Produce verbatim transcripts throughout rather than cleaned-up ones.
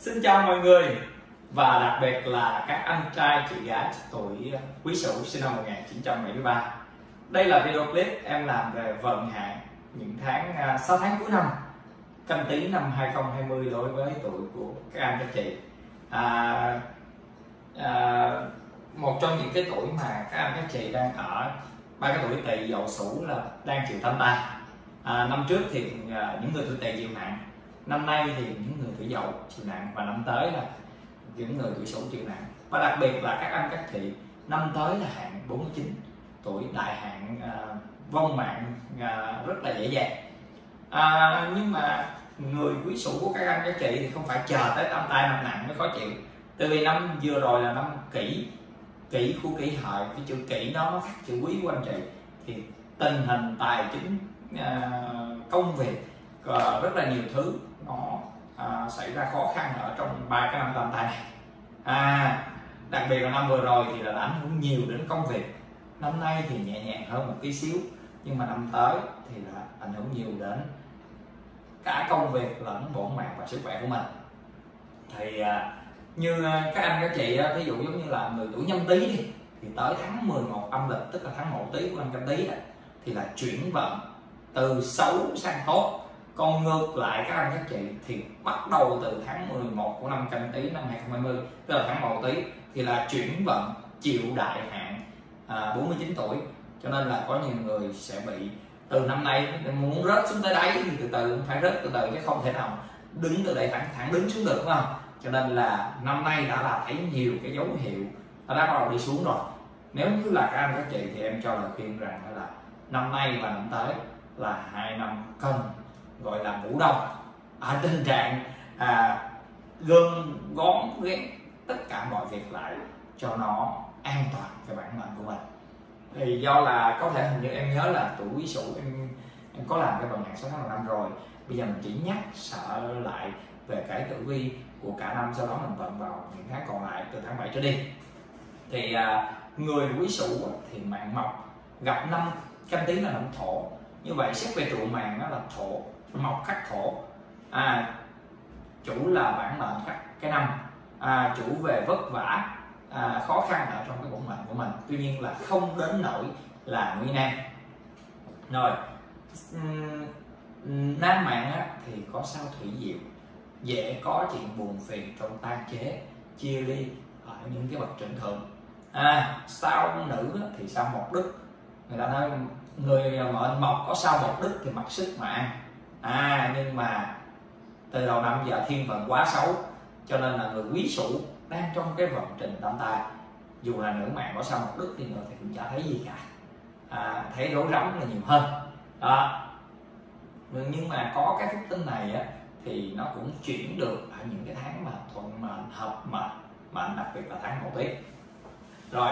Xin chào mọi người và đặc biệt là các anh trai chị gái tuổi Quý Sửu sinh năm một nghìn chín trăm bảy mươi ba. Đây là video clip em làm về vận hạn những tháng sáu tháng cuối năm Canh Tí năm hai không hai không đối với tuổi của các anh các chị. À, à, một trong những cái tuổi mà các anh các chị đang ở ba cái tuổi Tỵ, Dậu, Sửu là đang chịu tam tai. À, năm trước thì những người tuổi Tỵ chịu nặng, năm nay thì những người tuổi Dậu chịu nặng, và năm tới là những người tuổi Sửu chịu nặng. Và đặc biệt là các anh các chị, năm tới là hạn bốn mươi chín tuổi, đại hạn à, vong mạng à, rất là dễ dàng. À, nhưng mà người Quý Sửu của các anh các chị thì không phải chờ tới tam tai năm nặng mới khó chịu, từ vì năm vừa rồi là năm kỷ kỷ của kỷ Hợi, cái chữ kỷ đó nó khác chữ Quý của anh chị, thì tình hình tài chính à, công việc à, rất là nhiều thứ nó à, xảy ra khó khăn ở trong ba cái năm tam tai này. À, đặc biệt là năm vừa rồi thì là ảnh hưởng nhiều đến công việc, năm nay thì nhẹ nhàng hơn một tí xíu, nhưng mà năm tới thì là ảnh hưởng nhiều đến cả công việc lẫn bổn mạng và sức khỏe của mình. Thì à, như các anh các chị, ví dụ giống như là người tuổi Nhâm Tý đi, thì tới tháng mười một âm lịch, tức là tháng Mậu Tý của anh Canh Tý, thì là chuyển vận từ xấu sang tốt. Còn ngược lại các anh các chị thì bắt đầu từ tháng mười một của năm Canh Tý năm hai không hai không, tức là tháng Mậu Tý, thì là chuyển vận chịu đại hạn à, bốn mươi chín tuổi. Cho nên là có nhiều người sẽ bị từ năm nay muốn rớt xuống tới đấy thì từ từ cũng phải rớt từ từ, chứ không thể nào đứng từ đây thẳng thẳng đứng xuống được, đúng không? Cho nên là năm nay đã là thấy nhiều cái dấu hiệu đã bắt đầu đi xuống rồi. Nếu như là các anh các chị thì em cho lời khuyên rằng là năm nay và năm tới là hai năm cần gọi là ngủ đông, ở tình trạng à, gom gón ghét tất cả mọi việc lại cho nó an toàn cho bản mệnh của mình. Thì do là có thể hình như em nhớ là tuổi Quý Sửu em, em có làm cái vận hạn sáu tháng đầu năm rồi, bây giờ mình chỉ nhắc sợ lại về cái tử vi của cả năm, sau đó mình vận vào những tháng còn lại từ tháng bảy trở đi. Thì à, người Quý Sửu thì mạng mộc gặp năm Canh Tí là năm Thổ, như vậy xét về trụ mạng đó là Thổ, mộc khắc Thổ, à, chủ là bản mệnh khắc cái năm, à, chủ về vất vả à, khó khăn ở trong cái bổn mệnh của mình, tuy nhiên là không đến nỗi là nguy nan. Rồi nam mạng á, thì có sao Thủy Diệu, dễ có chuyện buồn phiền trong tan chế chia ly ở những cái bậc trưởng thượng. À, sao nữ thì sao Mộc Đức, người ta nói người mệnh mộc có sao Mộc Đức thì mặc sức mà ăn. À, nhưng mà từ đầu năm giờ thiên vận quá xấu, cho nên là người Quý Sửu đang trong cái vận trình tam tai, dù là nữ mạng có sao Mộc Đức thì người thì cũng chả thấy gì cả, à, thấy rối rắm là nhiều hơn đó. Nhưng mà có cái phúc tinh này á, thì nó cũng chuyển được ở những cái tháng mà thuận mệnh hợp mệnh, mà đặc biệt là tháng Mậu Tý. Rồi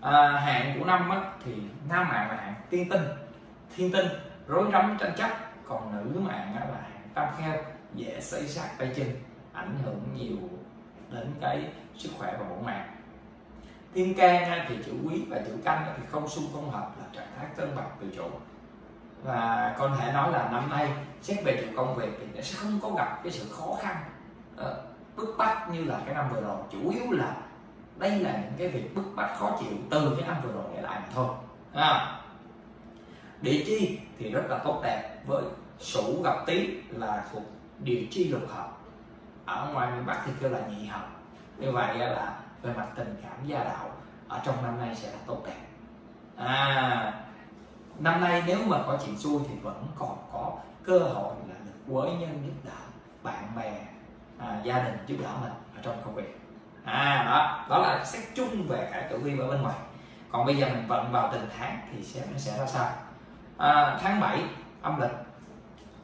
à, hạn của năm á, thì nam mạng là hạn tiên tinh, thiên tinh rối rắm tranh chấp, còn nữ mạng á, là hạn tam kheo, dễ xây sát tay chân, ảnh hưởng nhiều đến cái sức khỏe và bổn mạng. Thiên can thì chữ Quý và chữ Canh thì không xung không hợp, là trạng thái cân bằng tự chủ. Và có thể nói là năm nay xét về trụ công việc thì nó sẽ không có gặp cái sự khó khăn bức bách như là cái năm vừa rồi, chủ yếu là đây là những cái việc bức bách khó chịu từ cái năm vừa rồi để lại mà thôi. À, địa chi thì rất là tốt đẹp, với Sửu gặp Tí là thuộc địa chi lục hợp, ở ngoài miền Bắc thì kêu là nhị hợp. Như vậy là về mặt tình cảm gia đạo ở trong năm nay sẽ là tốt đẹp. À, năm nay nếu mà có chuyện xui thì vẫn còn có cơ hội là được quý nhân giúp đỡ, bạn bè, à, gia đình giúp đỡ mình ở trong công việc. À, đó, đó là xét chung về cả tử vi ở bên ngoài. Còn bây giờ mình vận vào từng tháng thì sẽ nó sẽ ra sao. À, tháng bảy âm lịch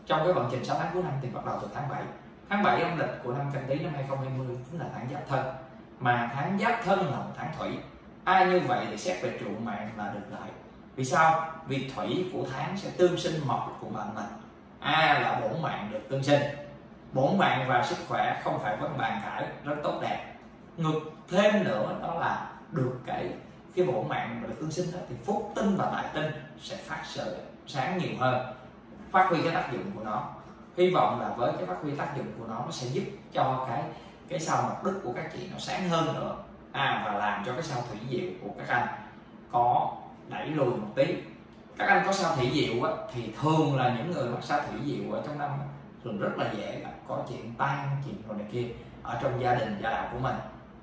trong cái vận trình sáu tháng cuối năm thì bắt đầu từ tháng bảy. Tháng bảy âm lịch của năm Canh Tí năm hai không hai không chính là tháng Giáp Thân, mà tháng Giáp Thân là một tháng Thủy. Ai như vậy thì xét về trụ mạng là được lợi. Vì sao? Vì thủy của tháng sẽ tương sinh mộc của bạn mình. A là bổn mạng được tương sinh, bổn mạng và sức khỏe không phải vấn bàn cãi, rất tốt đẹp. Ngược thêm nữa đó là được cái cái bổn mạng mà được tương sinh đó, thì phúc tinh và tài tinh sẽ phát sáng nhiều hơn, phát huy cái tác dụng của nó. hy vọng là với cái phát huy tác dụng của nó, nó sẽ giúp cho cái cái sao mộc đức của các chị nó sáng hơn nữa, à, và làm cho cái sao thủy diệu của các anh có đẩy lùi một tí. Các anh có sao thủy diệu á, thì thường là những người mắc sao thủy diệu ở trong năm thường rất là dễ là có chuyện tan chuyện rồi này kia ở trong gia đình gia đạo của mình.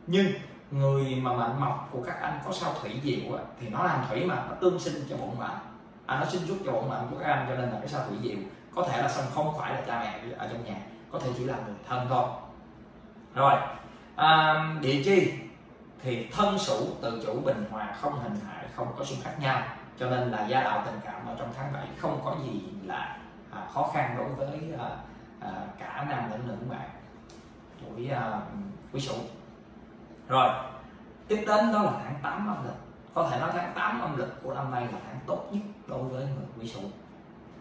Nhưng người mà mệnh mộc của các anh có sao thủy diệu á, thì nó làm thủy mà nó tương sinh cho bổn mệnh, à, nó sinh giúp cho bổn mệnh của các anh, cho nên là cái sao thủy diệu có thể là xong không phải là cha mẹ ở trong nhà, có thể chỉ là người thân thôi. Rồi à, địa chi thì thân sửu tự chủ bình hòa, không hình hại, không có xung khắc nhau, cho nên là gia đạo tình cảm ở trong tháng bảy không có gì là à, khó khăn đối với à, à, cả nam lẫn nữ bạn tuổi à, quý sửu. Rồi tiếp đến đó là tháng tám âm lịch. Có thể nói tháng tám âm lịch của năm nay là tháng tốt nhất đối với người quý sửu.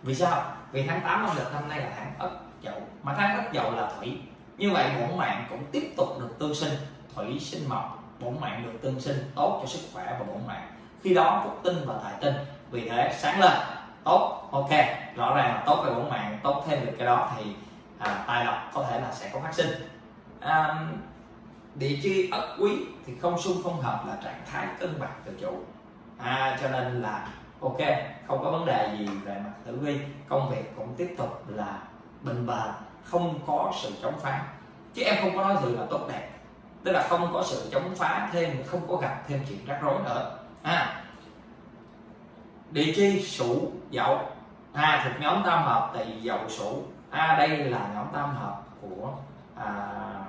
Vì sao? Vì tháng tám âm lịch năm nay là tháng Ất Dậu, mà tháng Ất Dậu là thủy, như vậy bổn mạng cũng tiếp tục được tương sinh, thủy sinh mộc, bổn mạng được tương sinh tốt cho sức khỏe và bổn mạng khi đó phúc tinh và tài tinh, vì thế sáng lên tốt. Ok, rõ ràng là tốt về bổn mạng, tốt thêm được cái đó thì à, tài lộc có thể là sẽ có phát sinh. à, Địa chi Ất Quý thì không xung không hợp, là trạng thái cân bằng tự chủ, à, cho nên là ok, không có vấn đề gì về mặt tử vi, công việc cũng tiếp tục là bình bền, không có sự chống phá. Chứ em không có nói gì là tốt đẹp, tức là không có sự chống phá thêm, không có gặp thêm chuyện rắc rối nữa. À, địa chi Sửu Dậu, à, thuộc nhóm tam hợp thì Dậu Sửu, à, đây là nhóm tam hợp của à,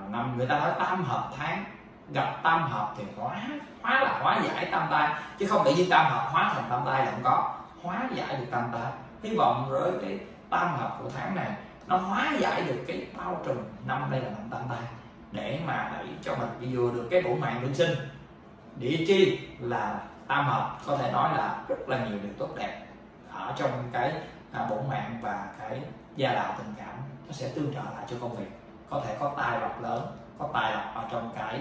năm, người ta nói tam hợp tháng, gặp tam hợp thì hóa, hóa là hóa giải tam tai, chứ không để như tam hợp hóa thành tam tai là không có, hóa giải được tam tai. Hy vọng với cái tam hợp của tháng này nó hóa giải được cái bao trùm năm đây là năm tam tai, để mà đẩy cho mình vừa được cái bổn mạng tương sinh. Địa chi là tam hợp, có thể nói là rất là nhiều điều tốt đẹp ở trong cái à, bổn mạng và cái gia đạo tình cảm, nó sẽ tương trợ lại cho công việc, có thể có tài lộc lớn, có tài lộc ở trong cái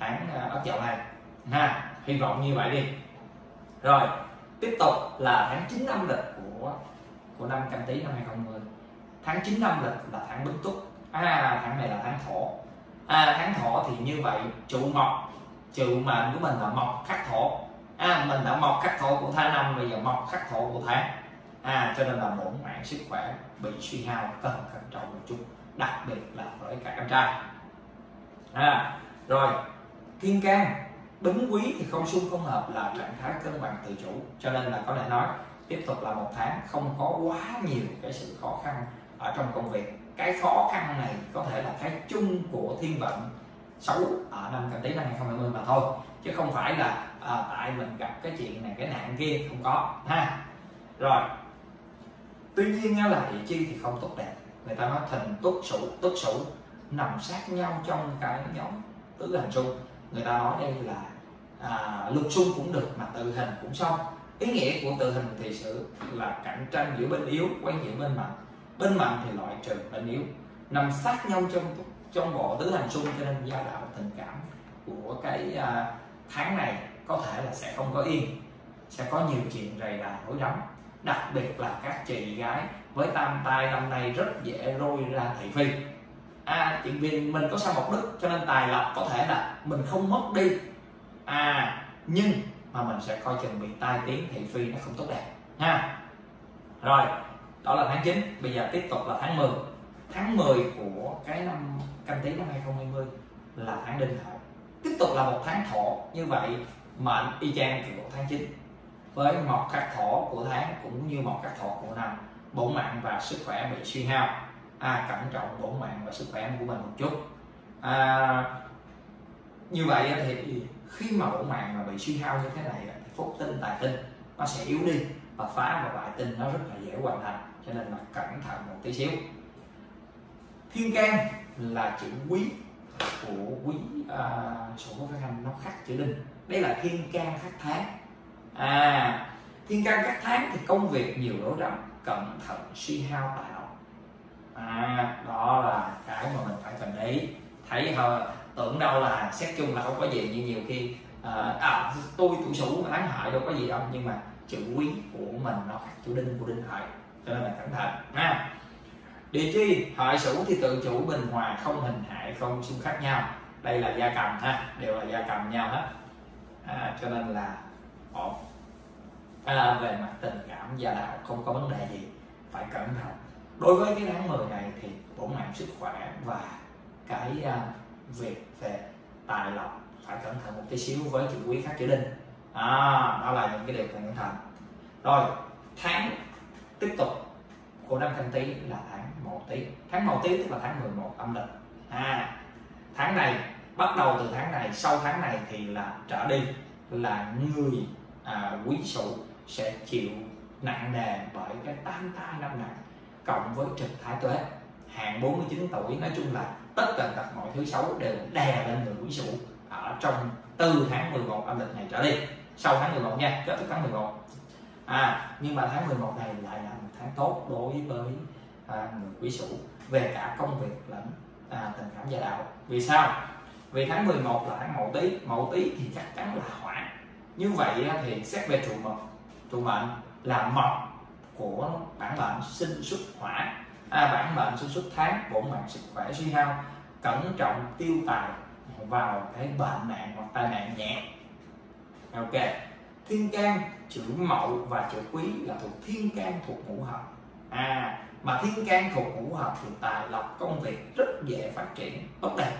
tháng Ất Dậu này ha, hy vọng như vậy đi. Rồi tiếp tục là tháng chín âm lịch của của năm Canh Tý năm hai không hai không. Tháng chín âm lịch là tháng Bính Tuất, à, tháng này là tháng Thổ, à, tháng Thổ thì như vậy trụ mộc, trụ mệnh của mình là mộc khắc Thổ, à, mình đã mộc khắc Thổ của tháng năm, bây giờ mộc khắc Thổ của tháng, à, cho nên là bổn mạng sức khỏe bị suy hao, cần cẩn trọng một chút, đặc biệt là với các em trai. À, rồi Thiên Can Bính Quý thì không xung không hợp, là trạng thái cân bằng tự chủ, cho nên là có thể nói tiếp tục là một tháng không có quá nhiều cái sự khó khăn ở trong công việc. Cái khó khăn này có thể là cái chung của thiên vận xấu ở năm Canh Tý năm hai không hai không mà thôi, chứ không phải là à, tại mình gặp cái chuyện này cái nạn kia, không có ha. Rồi tuy nhiên là địa chi thì không tốt đẹp, người ta nói thìn Tuất Sửu, Tuất Sửu nằm sát nhau trong cái nhóm tứ hành xung, người ta nói đây là à, lục xung cũng được mà tự hình cũng xong. Ý nghĩa của tự hình thì sự là cạnh tranh giữa bên yếu quay giữa bên mạnh, bên mạnh thì loại trừ bên yếu, nằm sát nhau trong trong bộ tứ hành xung, cho nên gia đạo tình cảm của cái à, tháng này có thể là sẽ không có yên, sẽ có nhiều chuyện rầy rà rối rắm, đặc biệt là các chị gái với tam tai năm nay rất dễ rơi ra thị phi. À, chuyện vì mình có sao mộc đức cho nên tài lộc có thể là mình không mất đi, à, nhưng mà mình sẽ coi chừng bị tai tiếng thị phi, nó không tốt đẹp ha. Rồi đó là tháng chín. Bây giờ tiếp tục là tháng mười. Tháng mười của cái năm Canh Tý năm hai không hai không là tháng Đinh Hợi, tiếp tục là một tháng Thổ, như vậy mệnh y chang của tháng chín, với mộc khắc Thổ của tháng cũng như mộc khắc Thổ của năm, bổn mạng và sức khỏe bị suy hao. À, cẩn trọng bổn mạng và sức khỏe của mình một chút. À, như vậy thì khi mà bổn mạng mà bị suy hao như thế này thì phúc tinh tài tinh nó sẽ yếu đi, và phá và bại tinh nó rất là dễ hoàn thành, cho nên là cẩn thận một tí xíu. Thiên can là chữ quý của quý uh, sổ của các anh, nó khắc chữ đinh, đây là thiên can khắc tháng. À, thiên can khắc tháng thì công việc nhiều rối rắm, cẩn thận suy hao tài. À, đó là cái mà mình phải cần ý. Thấy họ tưởng đâu là xét chung là không có gì, nhưng nhiều khi à, à, tôi tuổi Sửu mà tháng Hợi đâu có gì đâu, nhưng mà chữ quý của mình nó khác chữ đinh của Đinh Hợi, cho nên là cẩn thận ha. Địa chi hợi sửu thì tự chủ, bình hòa, không hình hại, không xung khắc nhau. Đây là gia cầm ha, đều là gia cầm nhau hết à, cho nên là ổn à, về mặt tình cảm gia đạo không có vấn đề gì, phải cẩn thận. Đối với cái tháng mười này thì bổn mạng sức khỏe và cái uh, việc về tài lộc phải cẩn thận một tí xíu với chữ quý khác chữ đinh à, đó là những cái điều cần cẩn thận. Rồi tháng tiếp tục của năm Canh Tý là tháng Mậu Tý. Tháng Mậu Tý tức là tháng mười một âm lịch à, tháng này bắt đầu từ tháng này, sau tháng này thì là trở đi là người à, quý sửu sẽ chịu nặng nề bởi cái tam tai năm nặng cộng với trực thái tuế hạn bốn mươi chín tuổi. Nói chung là tất tần tật mọi thứ xấu đều đè lên người quý sửu ở trong từ tháng mười một âm lịch này trở đi, sau tháng mười một nha, kết thúc tháng mười một à. Nhưng mà tháng mười một này lại là một tháng tốt đối với à, người quý sửu về cả công việc lẫn à, tình cảm gia đạo. Vì sao? Vì tháng mười một là tháng Mậu Tý, Mậu Tý thì chắc chắn là hỏa. Như vậy thì xét về trụ mệnh, trụ mệnh là mộc của bản mệnh sinh xuất hỏa à, bản mệnh sinh xuất tháng, bổn mạng sức khỏe suy hao, cẩn trọng tiêu tài vào cái bệnh nạn hoặc tai nạn nhẹ. Ok, thiên can chữ mậu và chữ quý là thuộc thiên can thuộc ngũ hành à, mà thiên can thuộc ngũ hành thì tài lộc công việc rất dễ phát triển tốt đẹp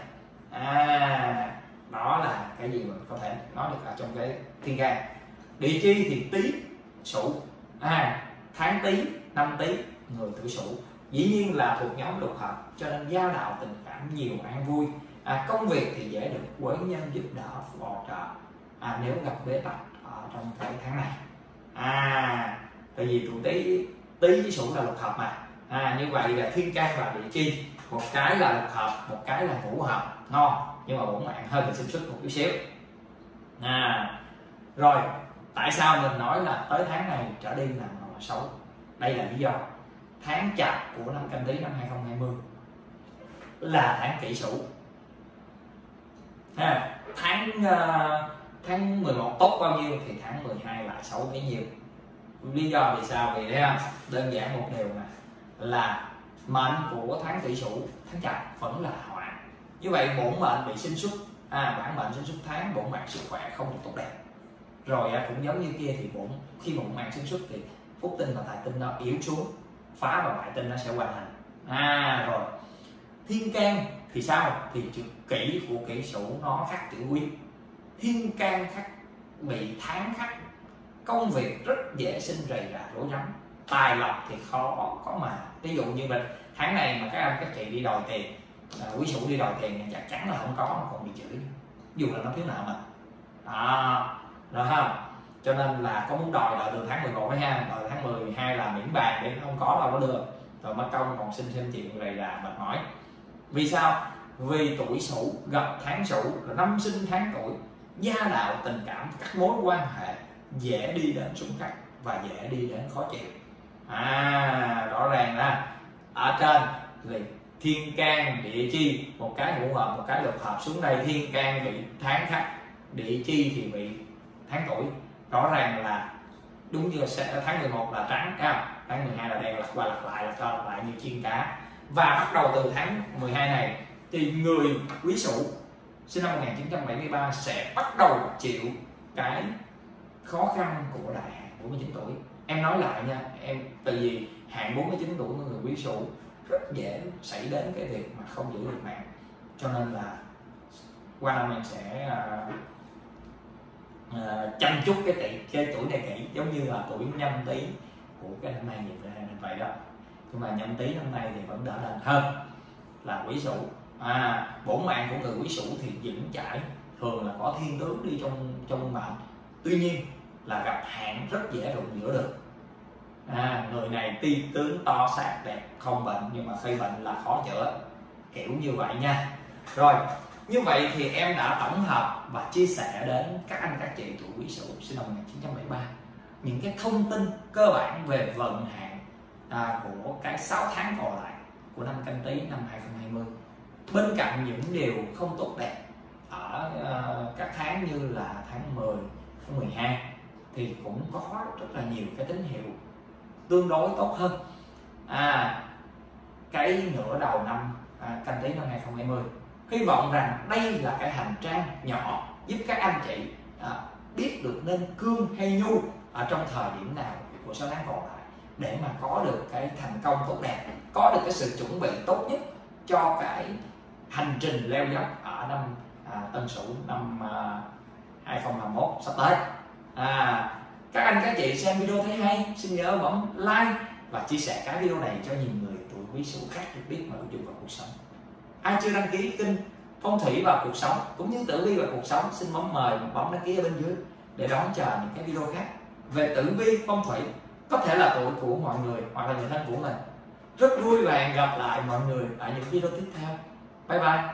à, đó là cái gì mình có thể nói được ở trong cái thiên can. Địa chi thì Tý Sửu à, tháng Tý năm Tý người Tử Sửu dĩ nhiên là thuộc nhóm lục hợp, cho nên gia đạo tình cảm nhiều an vui à, công việc thì dễ được quấn nhân giúp đỡ hỗ trợ à, nếu gặp bế tắc ở trong cái tháng này à, tại vì tụi Tý Tý với Sửu là lục hợp mà à, như vậy là thiên can và địa chi, một cái là lục hợp, một cái là ngũ hợp, ngon. Nhưng mà bổn mạng hơi bị xung xích một chút xíu à. Rồi tại sao mình nói là tới tháng này trở đi là màu xấu? Đây là lý do tháng Chạp của năm Canh Tý năm hai không hai không là tháng Kỷ Sửu à, tháng uh, tháng mười một tốt bao nhiêu thì tháng mười hai lại xấu bấy nhiêu. Lý do vì sao? Vì thế đơn giản một điều mà là mệnh của tháng Kỷ Sửu, tháng Chạp vẫn là họa. Như vậy bổn mệnh bị sinh xuất à, bản mệnh sinh xuất tháng, bổn mạng sức khỏe không được tốt đẹp. Rồi cũng giống như kia thì bổn khi bổn mạng sinh xuất thì phúc tinh và tài tinh nó yếu xuống, phá và bại tinh nó sẽ hoàn thành à. Rồi thiên can thì sao? Thì chữ kỷ của Kỷ Sửu nó khắc chữ quý, thiên can khắc bị tháng khắc, công việc rất dễ sinh rầy rà rối rắm, tài lộc thì khó có mà. Ví dụ như mình tháng này mà các anh các chị đi đòi tiền à, quý sửu đi đòi tiền thì chắc chắn là không có, nó còn bị chửi dù là nó thiếu nợ mà à, được không? Cho nên là có muốn đòi đợi từ tháng mười một hay ha, đợi tháng mười hai là miễn bàn để không có đâu nó được, rồi mất công còn xin thêm chuyện này là mệt mỏi. Vì sao? Vì tuổi sửu gặp tháng sửu là năm sinh tháng tuổi, gia đạo tình cảm các mối quan hệ dễ đi đến xung khắc và dễ đi đến khó chịu à. Rõ ràng là ở trên thì thiên can địa chi, một cái ngũ hợp một cái lục hợp, xuống đây thiên can bị tháng khắc, địa chi thì bị tháng tuổi. Rõ ràng là đúng như sẽ tháng mười một là trắng cao, tháng mười hai là đen, lật qua lật lại lật qua lật lại như chiên cá. Và bắt đầu từ tháng mười hai này thì người quý sửu sinh năm một nghìn chín trăm bảy mươi ba sẽ bắt đầu chịu cái khó khăn của đại hạn bốn mươi chín tuổi. Em nói lại nha em, tại vì hạn bốn mươi chín tuổi của người quý sửu rất dễ xảy đến cái việc mà không giữ được mạng, cho nên là qua năm em sẽ Uh, chăm chút cái, tỷ, cái tuổi này kỹ, giống như là tuổi Nhâm Tý của cái năm nay vậy đó. Nhưng mà Nhâm Tý năm nay thì vẫn đỡ đần hơn là Quý Sửu à. Bổn mạng của người Quý Sửu thì vững chãi, thường là có thiên tướng đi trong trong mệnh, tuy nhiên là gặp hạn rất dễ đụng giữa được à. Người này ti tướng to xác đẹp không bệnh, nhưng mà khi bệnh là khó chữa, kiểu như vậy nha. Rồi như vậy thì em đã tổng hợp và chia sẻ đến các anh các chị tuổi Quý Sửu sinh năm một nghìn chín trăm bảy mươi ba những cái thông tin cơ bản về vận hạn à, của cái sáu tháng còn lại của năm Canh Tý năm hai không hai không. Bên cạnh những điều không tốt đẹp ở uh, các tháng như là tháng mười, tháng mười hai thì cũng có rất là nhiều cái tín hiệu tương đối tốt hơn à. cái nửa đầu năm à, Canh Tý năm hai không hai không. Hy vọng rằng đây là cái hành trang nhỏ giúp các anh chị à, biết được nên cương hay nhu ở trong thời điểm nào của sáu tháng còn lại, để mà có được cái thành công tốt đẹp, có được cái sự chuẩn bị tốt nhất cho cái hành trình leo dốc ở năm à, Tân Sửu năm à, hai không hai mốt sắp tới. À, các anh các chị xem video thấy hay, xin nhớ bấm like và chia sẻ cái video này cho nhiều người tuổi Quý Sửu khác được biết mà ứng dụng vào cuộc sống. Ai chưa đăng ký kênh Phong Thủy và Cuộc Sống cũng như Tử Vi và Cuộc Sống, xin bấm mời bấm đăng ký ở bên dưới để đón chờ những cái video khác về tử vi phong thủy, có thể là tuổi của mọi người hoặc là người thân của mình. Rất vui và hẹn gặp lại mọi người ở những video tiếp theo. Bye bye.